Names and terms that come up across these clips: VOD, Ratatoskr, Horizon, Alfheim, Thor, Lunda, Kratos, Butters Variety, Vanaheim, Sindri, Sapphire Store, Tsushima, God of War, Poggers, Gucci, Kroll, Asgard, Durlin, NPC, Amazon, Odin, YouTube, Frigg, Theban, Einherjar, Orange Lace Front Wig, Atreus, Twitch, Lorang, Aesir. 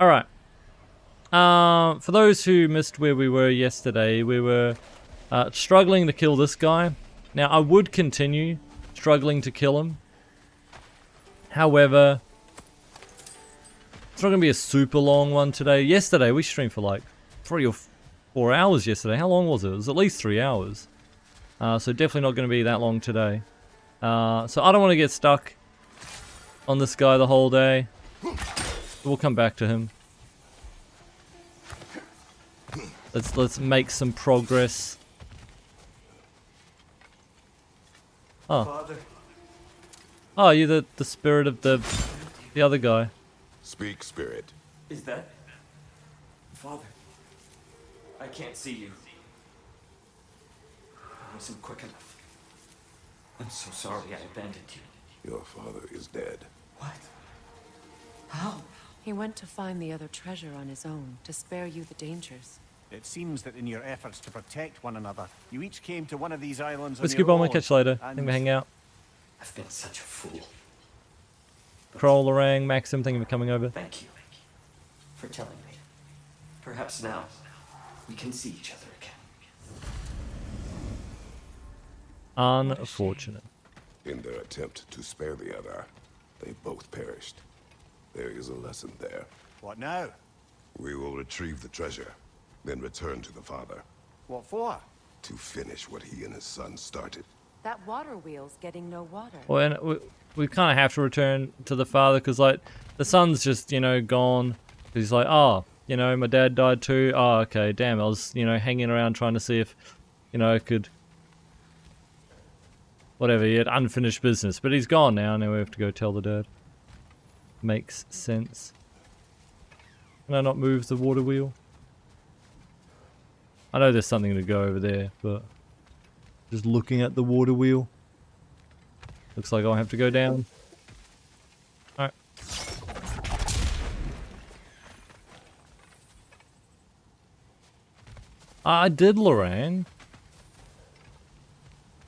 Alright. For those who missed where we were yesterday, we were struggling to kill this guy. Now, I would continue struggling to kill him. However, it's not going to be a super long one today. Yesterday, we streamed for like 3 or 4 hours yesterday. How long was it? It was at least 3 hours. So definitely not going to be that long today. So I don't want to get stuck on this guy the whole day. We'll come back to him. Let's make some progress. Oh. Oh, you're the spirit of the other guy. Speak, spirit. Is that... Father? I can't see you. I wasn't quick enough. I'm so sorry I abandoned you. Your father is dead. What? How? He went to find the other treasure on his own, to spare you the dangers. It seems that in your efforts to protect one another, you each came to one of these islands. Let's keep on my catch later. I think we hang out. I've been such a fool. Kroll, Lorang, Maxim, thank you for coming over. Thank you for telling me. Perhaps now we can see each other again. Unfortunate. In their attempt to spare the other, they both perished. There is a lesson there. What now? We will retrieve the treasure, then return to the father. What for? To finish what he and his son started. That water wheel's getting no water. Well, and we kind of have to return to the father because, like, the son's just, you know, gone. He's like, oh, you know, my dad died too. Oh, okay, damn. I was, you know, hanging around trying to see if, you know, I could... Whatever, he had unfinished business. But he's gone now. Now we have to go tell the dad. Makes sense. Can I not move the water wheel? I know there's something to go over there, but... Just looking at the water wheel. Looks like I'll have to go down. Alright. I did, Lorraine.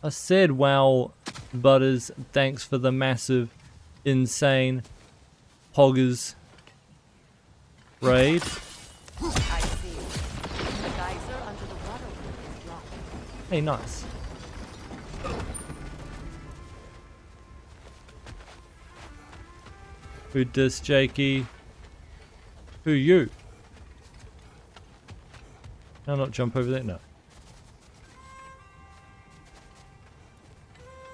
I said, wow, Butters, thanks for the massive, insane Poggers raid. I see. The geyser under the water wheel is dropped. Hey, nice. Who dis, Jakey? Who you? Can I not jump over there? No.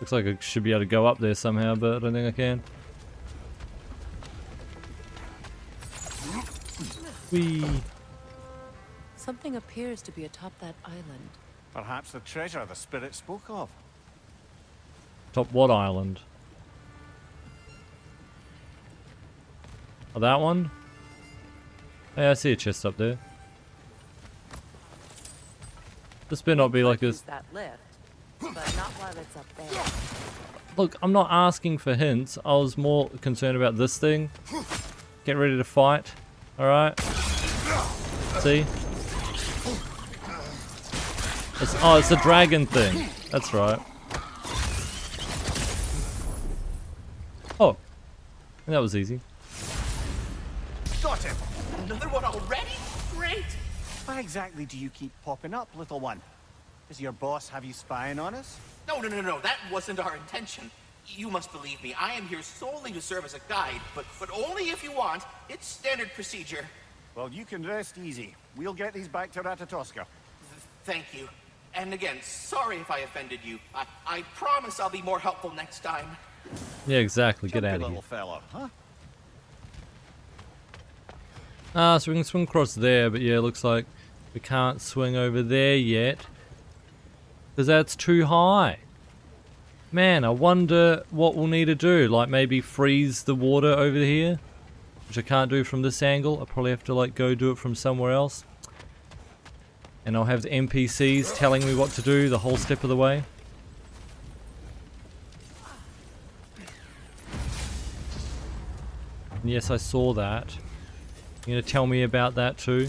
Looks like I should be able to go up there somehow, but I don't think I can. Whee! Something appears to be atop that island. Perhaps the treasure the spirit spoke of. Top what island? Oh, that one? Hey, I see a chest up there. This better not be like a... That lift, but not while it's up there. Look, I'm not asking for hints. I was more concerned about this thing. Get ready to fight. Alright. See? It's, oh, it's a dragon thing. That's right. Oh. That was easy. Got him! Another one already? Great! Why exactly do you keep popping up, little one? Does your boss have you spying on us? No. That wasn't our intention. You must believe me. I am here solely to serve as a guide, but only if you want. It's standard procedure. Well, you can rest easy. We'll get these back to Ratatoskr. Thank you. And again, sorry if I offended you. I promise I'll be more helpful next time. Yeah, exactly. Get out of here, fella, huh? So we can swing across there, but yeah, it looks like we can't swing over there yet. Because that's too high. Man, I wonder what we'll need to do. Like, maybe freeze the water over here? Which I can't do from this angle. I'll probably have to, like, go do it from somewhere else. And I'll have the NPCs telling me what to do the whole step of the way. And yes, I saw that. You gonna tell me about that too?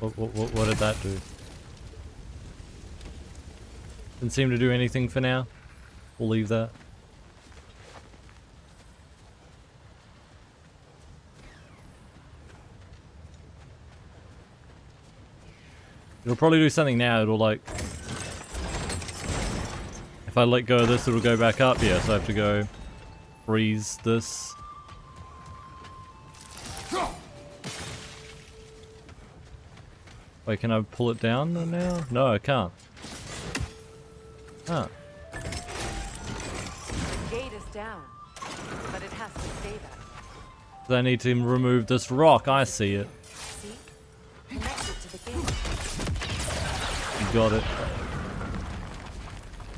What did that do? Didn't seem to do anything for now. We'll leave that. It'll probably do something now. It'll like... If I let go of this, it'll go back up here. So I have to go freeze this. Wait, can I pull it down now? No, I can't. Huh. Gate is down, but it has to stay that. I need to remove this rock. I see it. See? Connected to the gate. You got it.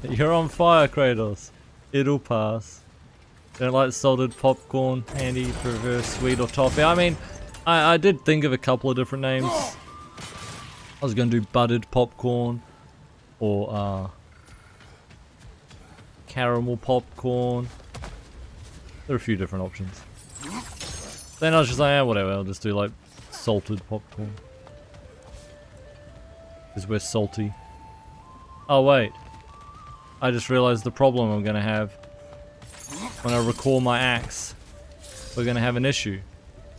You're on fire, Kratos. It'll pass. Don't like salted popcorn, candy, perverse, sweet, or toffee. I mean, I did think of a couple of different names. I was going to do buttered popcorn or caramel popcorn. There are a few different options. Then I was just like, yeah, whatever, I'll just do like salted popcorn. Because we're salty. Oh wait, I just realized the problem I'm going to have when I recall my axe. We're going to have an issue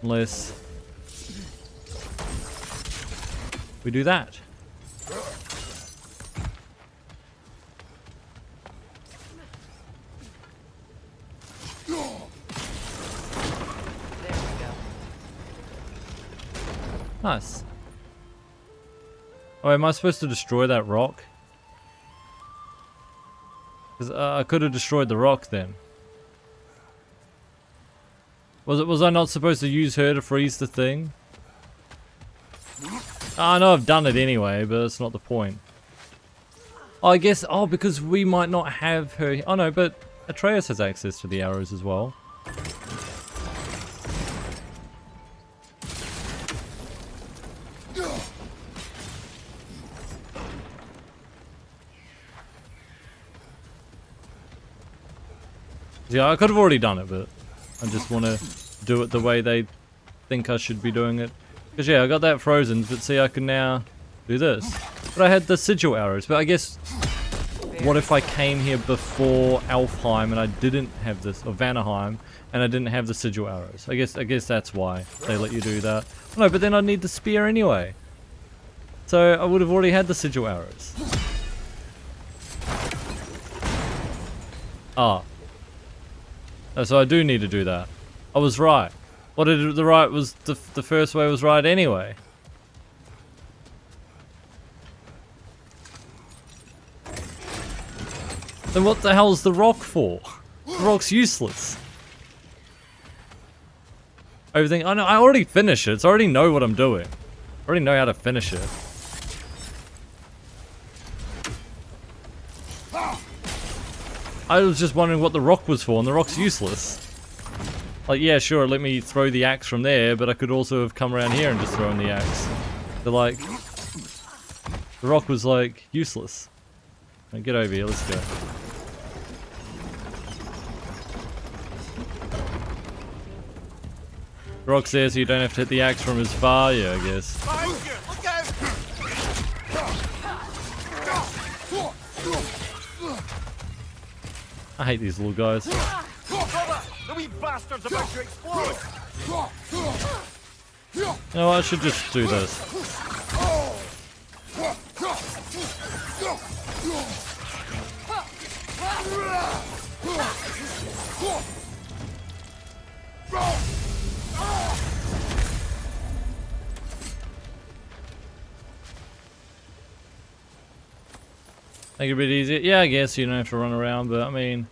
unless we do that. There we go. Nice. Oh, am I supposed to destroy that rock? Because I could have destroyed the rock then. Was I not supposed to use her to freeze the thing? I know I've done it anyway, but that's not the point. Oh, I guess, oh, because we might not have her. Oh no, but Atreus has access to the arrows as well. Yeah, I could have already done it, but I just want to do it the way they think I should be doing it. Because yeah, I got that frozen, but see I can now do this. But I had the sigil arrows, but I guess what if I came here before Alfheim and I didn't have this, or Vanaheim, and I didn't have the sigil arrows. I guess that's why they let you do that. No, but then I'd need the spear anyway. So I would have already had the sigil arrows. Ah. So I do need to do that. I was right. What did the right was the first way was right anyway. Then what the hell is the rock for? The rock's useless. Everything. I know. I already finished it. So I already know what I'm doing. I already know how to finish it. I was just wondering what the rock was for, and the rock's useless. Like, yeah, sure, let me throw the axe from there, but I could also have come around here and just thrown the axe. They're like... The rock was, like, useless. Right, get over here, let's go. The rock's there so you don't have to hit the axe from as far, yeah, I guess. I hate these little guys. You know, I should just do this. Make it a bit easier. Yeah, I guess you don't have to run around, but I mean...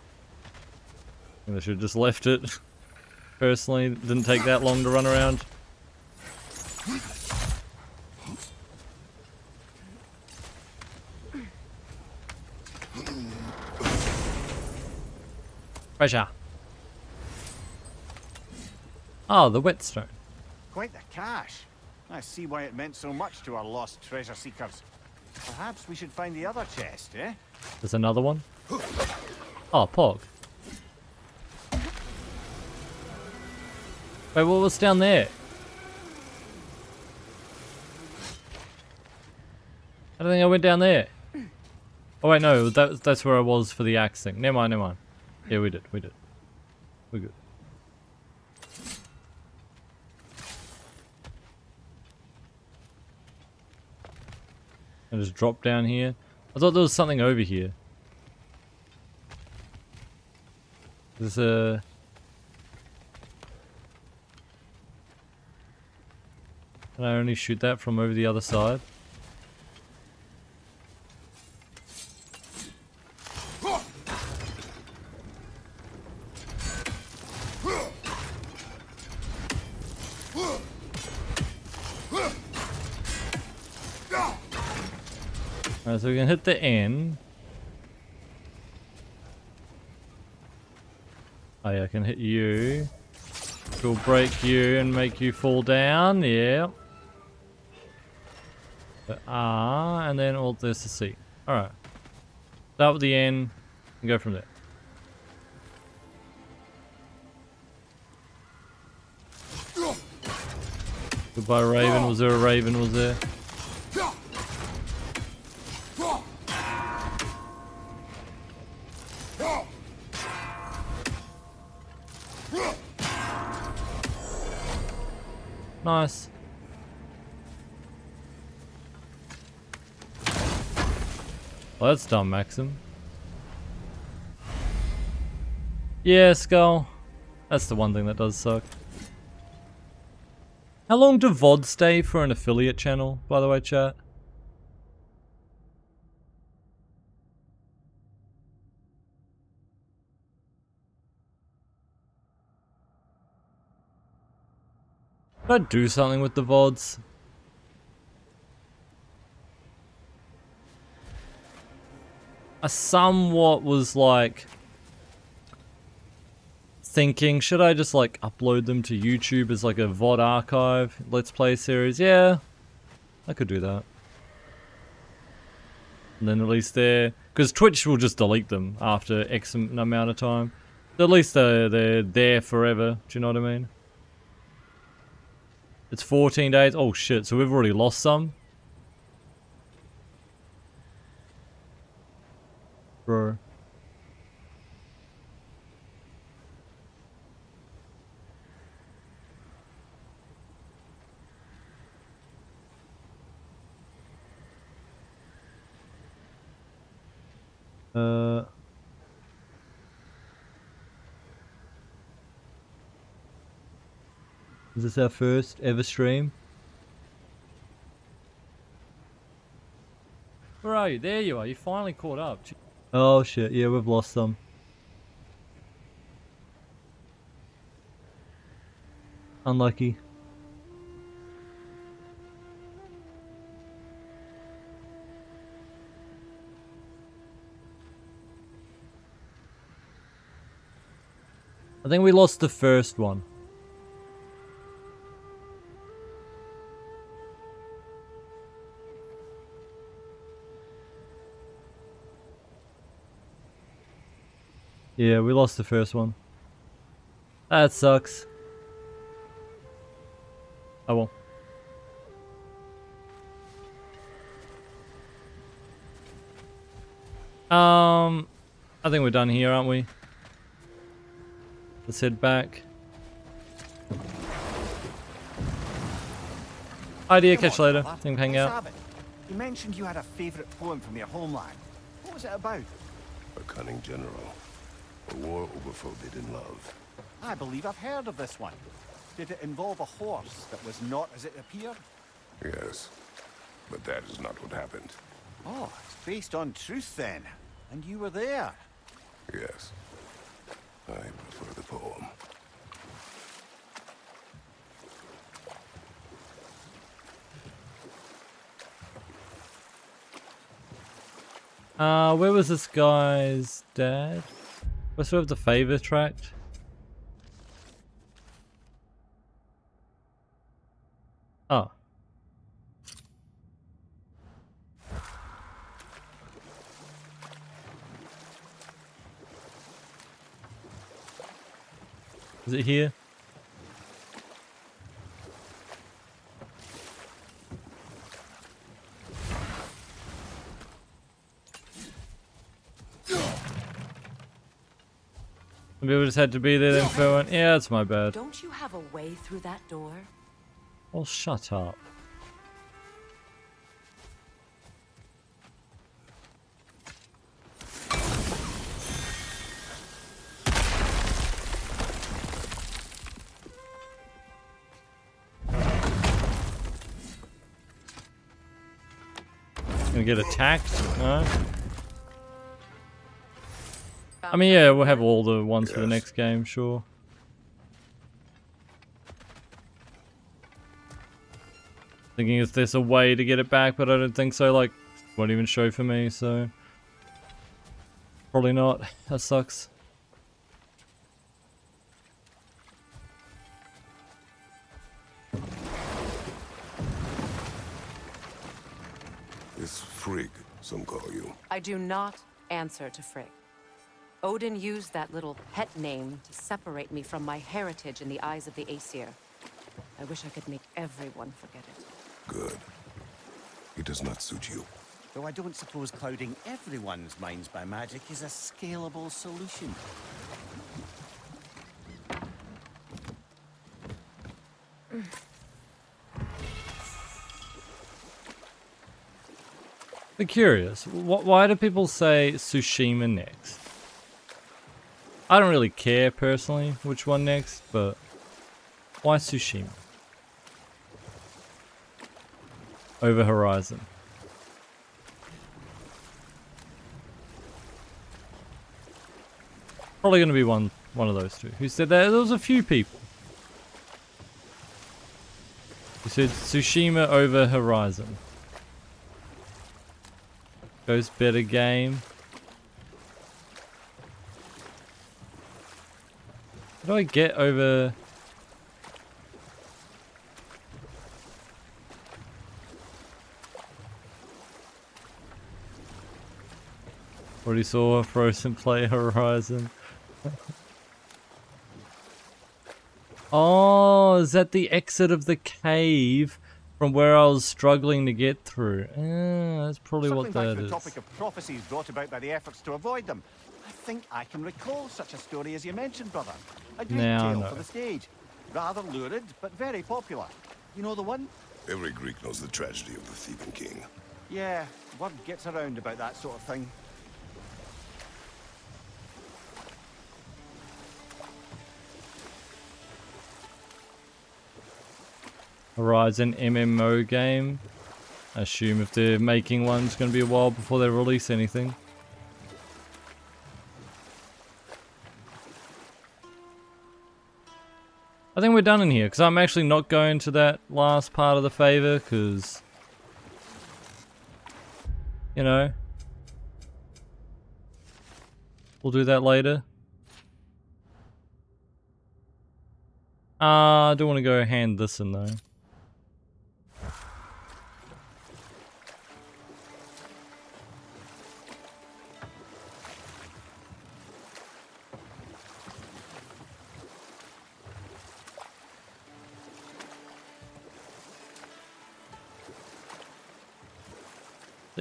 I should have just left it. Personally, it didn't take that long to run around. Pressure. Oh, the whetstone. Quite the cache. I see why it meant so much to our lost treasure seekers. Perhaps we should find the other chest, eh? There's another one? Oh, Pog. Wait, what was down there? I don't think I went down there. Oh wait, no, that's where I was for the axe thing. Never mind, never mind. Yeah, we did. We're good. And just drop down here. I thought there was something over here. There's a... Can I only shoot that from over the other side? So we can hit the N. Oh yeah, I can hit you. It'll break you and make you fall down. Yeah. The R, and then all there's the C. Alright. Start with the N and go from there. Goodbye, Raven. Was there a Raven? Was there? Nice. Well, that's dumb, Maxim. Yeah, Skull. That's the one thing that does suck. How long do VODs stay for an affiliate channel, by the way, chat? Should I do something with the VODs? I somewhat was like thinking, should I just like upload them to YouTube as like a VOD archive, Let's Play series? Yeah, I could do that. And then at least they're, because Twitch will just delete them after X amount of time. But at least they're there forever, do you know what I mean? It's 14 days. Oh shit, so we've already lost some. Bro. Is this our first ever stream? Where are you? There you are. You finally caught up. Oh shit, yeah, we've lost some. Unlucky. I think we lost the first one. Yeah, we lost the first one. That sucks. Oh well. I think we're done here, aren't we? Let's head back. Hi dear, catch you later. Think hang out. You mentioned you had a favourite poem from your homeland. What was it about? A cunning general. A war over folk they didn't love. I believe I've heard of this one. Did it involve a horse that was not as it appeared? Yes, but that is not what happened. Oh, it's based on truth then. And you were there? Yes. I prefer the poem. Where was this guy's dad? I still have the favor tracked. Oh. Is it here? We just had to be there then for one. Yeah, it's my bad. Don't you have a way through that door? Oh, shut up. gonna get attacked. I mean, yeah, we'll have all the ones for the next game, sure. Thinking if there's a way to get it back, but I don't think so. Like, it won't even show for me, so probably not. That sucks. It's Frigg, some call you. I do not answer to Frigg. Odin used that little pet name to separate me from my heritage in the eyes of the Aesir. I wish I could make everyone forget it. Good. It does not suit you. Though I don't suppose clouding everyone's minds by magic is a scalable solution. I'm curious. Why do people say Tsushima next? I don't really care personally which one next, but why Tsushima over Horizon? Probably going to be one of those two. Who said that? There was a few people who said Tsushima over Horizon. Goes better game. How do I get over? Already saw Frozen play Horizon. Oh, is that the exit of the cave from where I was struggling to get through? That's probably something what that like the is. Topic of prophecies brought about by the efforts to avoid them. I think I can recall such a story as you mentioned, brother. A great tale for the stage. Rather lurid, but very popular. You know the one? Every Greek knows the tragedy of the Theban king. Yeah, word gets around about that sort of thing. Horizon MMO game. I assume if they're making one, it's going to be a while before they release anything. I think we're done in here, because I'm actually not going to that last part of the favor, because, you know, we'll do that later. I do want to go hand this in, though.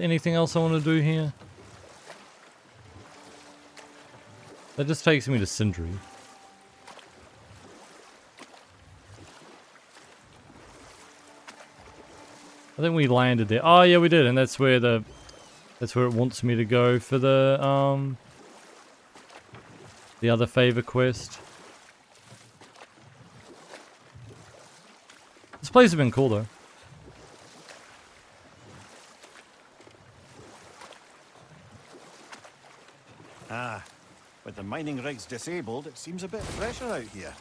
Anything else I want to do here? That just takes me to Sindri. I think we landed there. Oh yeah, we did, and that's where the it wants me to go for the other favor quest. This place has been cool though. With the mining rigs disabled, it seems a bit fresher out here.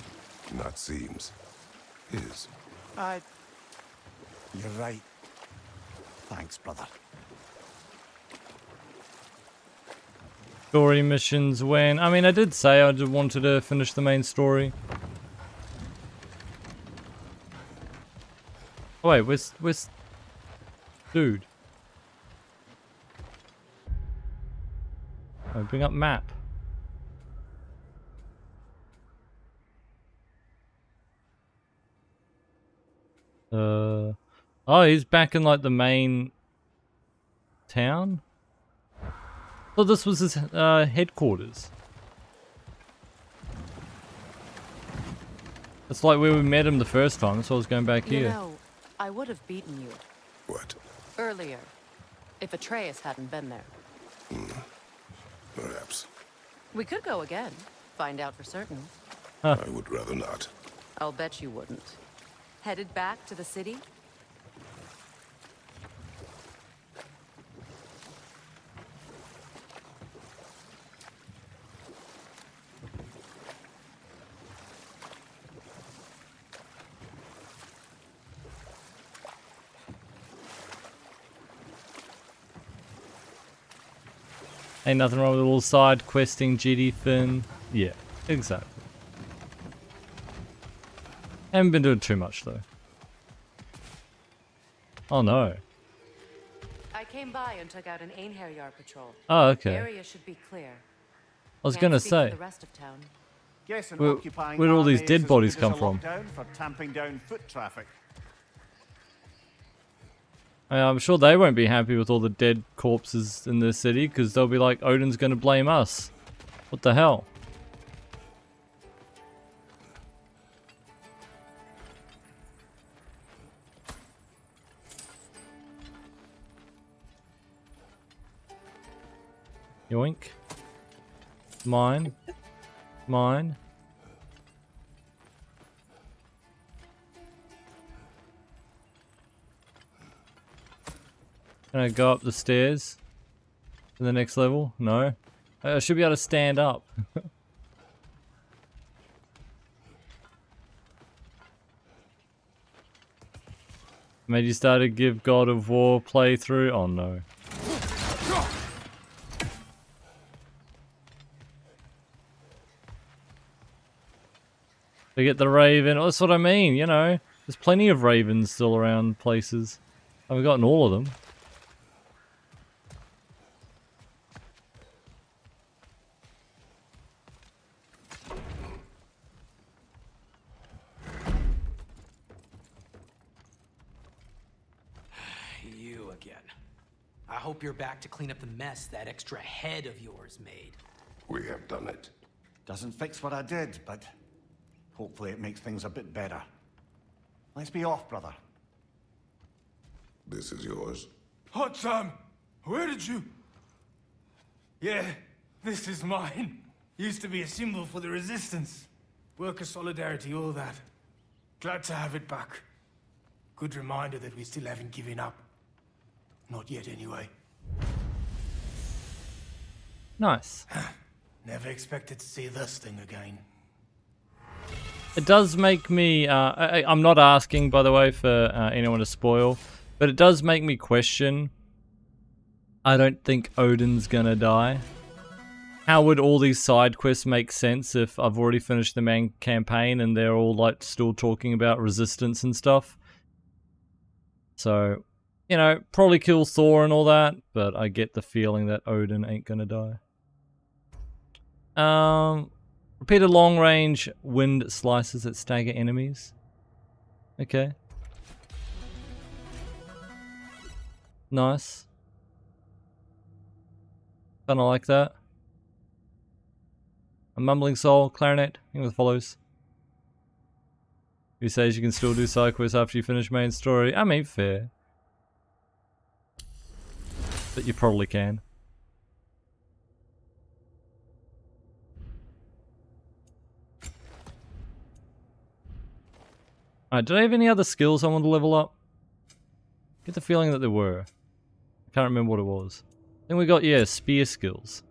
Not seems. Is. You're right. Thanks, brother. Story missions when... I mean, I did say I just wanted to finish the main story. Oh, wait, we're... Dude. Oh, bring up map. Oh, he's back in like the main town. Well, this was his headquarters. It's like where we met him the first time, so I was going back here. You know, I would have beaten you. What? Earlier, if Atreus hadn't been there. Perhaps. We could go again, find out for certain. I would rather not. I'll bet you wouldn't. Headed back to the city? Ain't nothing wrong with all side questing, GD Finn. Yeah, exactly. Haven't been doing too much though. Oh no. I came by and took out an Einherjar patrol. Oh, okay. The area should be clear. I was gonna say, where do all these dead bodies come from? For tamping down foot traffic. I'm sure they won't be happy with all the dead corpses in the city, because they'll be like, Odin's gonna blame us. What the hell? Yoink. Mine. Mine. Can I go up the stairs to the next level? No. I should be able to stand up. Made you start to give God of War playthrough? Oh no. They get the raven. Oh, that's what I mean, you know. There's plenty of ravens still around places. I haven't gotten all of them. You again. I hope you're back to clean up the mess that extra head of yours made. We have done it. Doesn't fix what I did, but hopefully it makes things a bit better. Let's be off, brother. This is yours. Hot Sam! Where did you... Yeah, this is mine. Used to be a symbol for the resistance. Worker solidarity, all that. Glad to have it back. Good reminder that we still haven't given up. Not yet, anyway. Nice. Never expected to see this thing again. It does make me, I'm not asking, by the way, for anyone to spoil, but it does make me question. I don't think Odin's gonna die. How would all these side quests make sense if I've already finished the main campaign and they're all like still talking about resistance and stuff? So, you know, probably kill Thor and all that, but I get the feeling that Odin ain't gonna die. Repeated long-range wind slices that stagger enemies. Okay. Nice. Kinda like that. A mumbling soul, clarinet, anything that follows. Who says you can still do side quests after you finish main story? I mean, fair. But you probably can. Alright, did I have any other skills I want to level up? I get the feeling that there were. I can't remember what it was. Then we got, yeah, spear skills.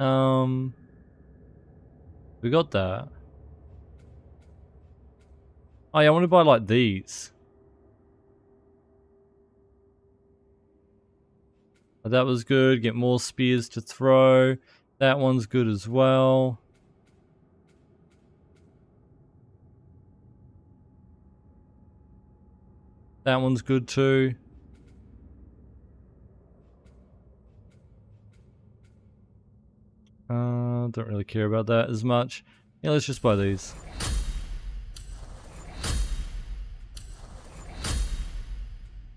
We got that. Oh yeah, I want to buy like these. But that was good, get more spears to throw. That one's good as well. That one's good too. Don't really care about that as much. Yeah, let's just buy these.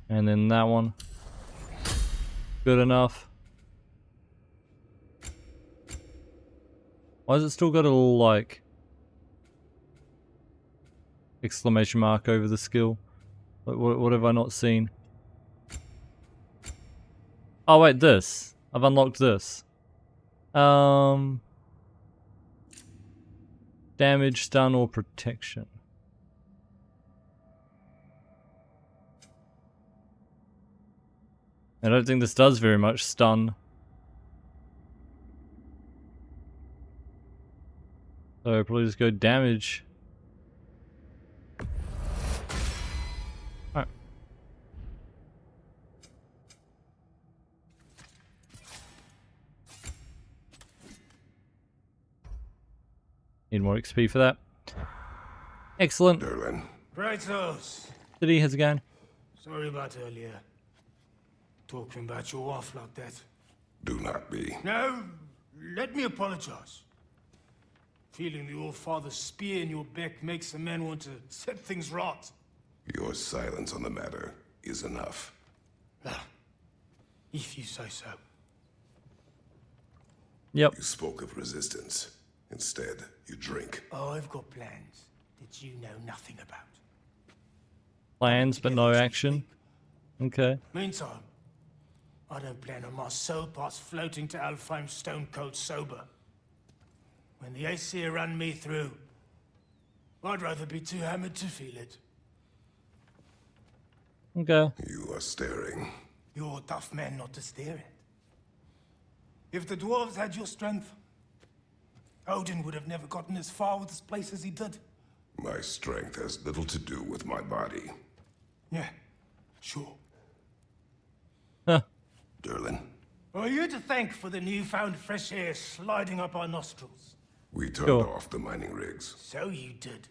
And then that one. Good enough. Why has it still got a little like exclamation mark over the skill? What have I not seen? Oh wait, this. I've unlocked this. Damage, stun, or protection. I don't think this does very much. Stun. So I'll probably just go damage. Need more XP for that. Excellent. Durlin. Kratos. City, how's it going? Sorry about earlier. Talking about your wife like that. Do not be. No, let me apologize. Feeling the All-Father's spear in your back makes a man want to set things right. Your silence on the matter is enough. Ah, if you say so. Yep. You spoke of resistance. Instead, you drink. Oh, I've got plans that you know nothing about. Plans, but no action? Okay. Meantime, I don't plan on my soul parts floating to Alfheim stone cold sober. When the Aesir run me through, I'd rather be too hammered to feel it. Okay. You are staring. You're a tough man not to stare at. If the dwarves had your strength, Odin would have never gotten as far with this place as he did. My strength has little to do with my body. Yeah, sure. Huh. Durlin. Are you to thank for the newfound fresh air sliding up our nostrils? We turned off the mining rigs. So you did.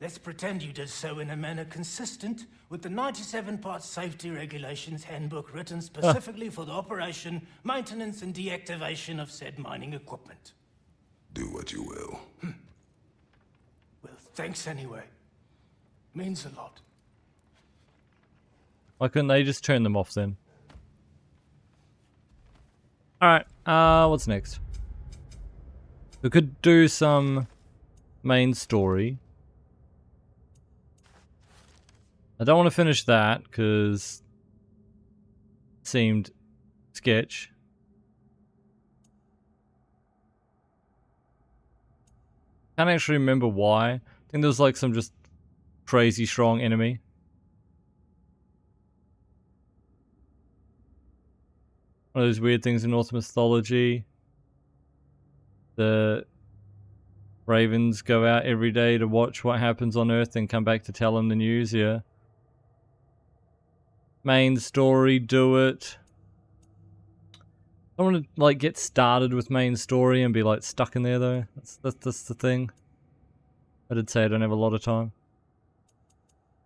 Let's pretend you did so in a manner consistent with the 97-part safety regulations handbook written specifically for the operation, maintenance, and deactivation of said mining equipment. Do what you will. Hm. Well, thanks anyway. Means a lot. Why couldn't they just turn them off then? Alright, what's next? We could do some main story. I don't want to finish that because it seemed sketch. Can't actually remember why. I think there was like some just crazy strong enemy. One of those weird things in Norse mythology. The ravens go out every day to watch what happens on Earth and come back to tell them the news. Yeah. Main story, do it. I don't want to like get started with main story and be like stuck in there though. That's the thing. I did say I don't have a lot of time.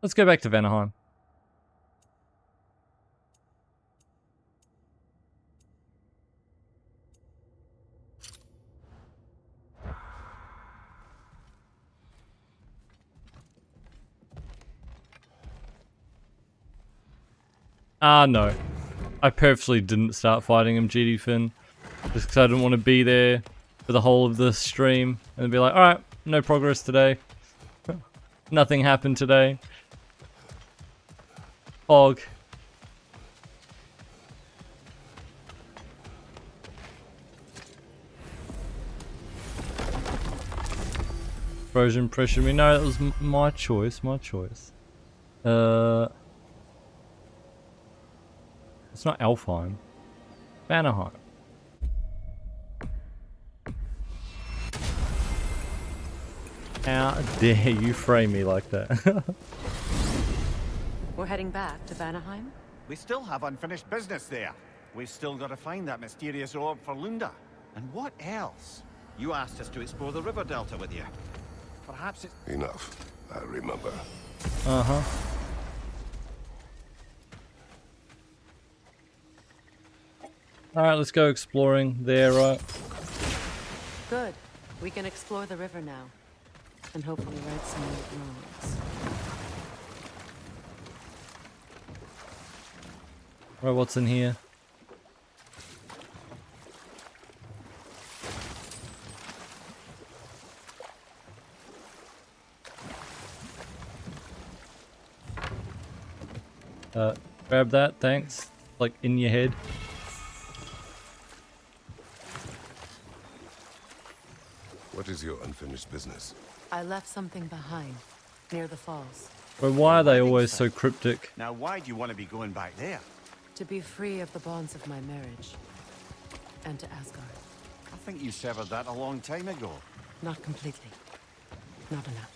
Let's go back to Vanaheim. Ah, no. I purposely didn't start fighting him, GD Finn. Just because I didn't want to be there for the whole of this stream and be like, alright, no progress today. Nothing happened today. Fog. Frozen pressure me. No, that was my choice, my choice. It's not Alfheim. Vanaheim. How dare you frame me like that? We're heading back to Vanaheim? We still have unfinished business there. We've still got to find that mysterious orb for Lunda. And what else? You asked us to explore the river delta with you. Perhaps it's... Enough. I remember. Uh-huh. Alright, let's go exploring there, right? Good. We can explore the river now. And hopefully write some notes. Right, what's in here? Grab that, thanks. Like, in your head. What is your unfinished business? I left something behind, near the falls. But why are they always so cryptic? Now why do you want to be going back there? To be free of the bonds of my marriage. And to Asgard. I think you severed that a long time ago. Not completely. Not enough.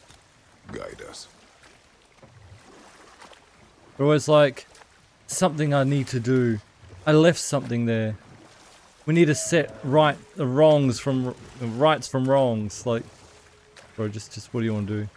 Guide us. We're always like, something I need to do. I left something there. We need to set right the wrongs from rights from wrongs. Like, bro, just what do you want to do?